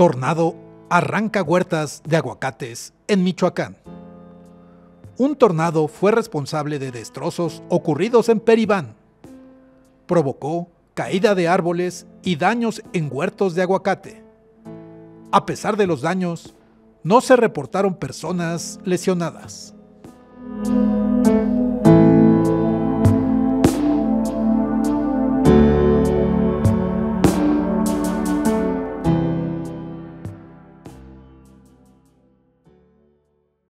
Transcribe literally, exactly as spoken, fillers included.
Tornado arranca huertas de aguacates en Michoacán. Un tornado fue responsable de destrozos ocurridos en Peribán. Provocó caída de árboles y daños en huertos de aguacate. A pesar de los daños, no se reportaron personas lesionadas.